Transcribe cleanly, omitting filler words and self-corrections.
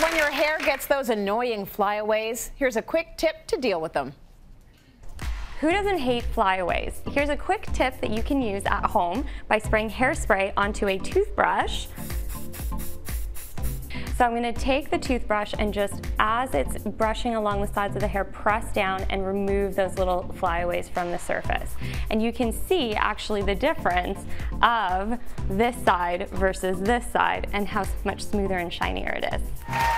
When your hair gets those annoying flyaways, here's a quick tip to deal with them. Who doesn't hate flyaways? Here's a quick tip that you can use at home by spraying hairspray onto a toothbrush. So I'm going to take the toothbrush and just as it's brushing along the sides of the hair, press down and remove those little flyaways from the surface. And you can see actually the difference of this side versus this side and how much smoother and shinier it is.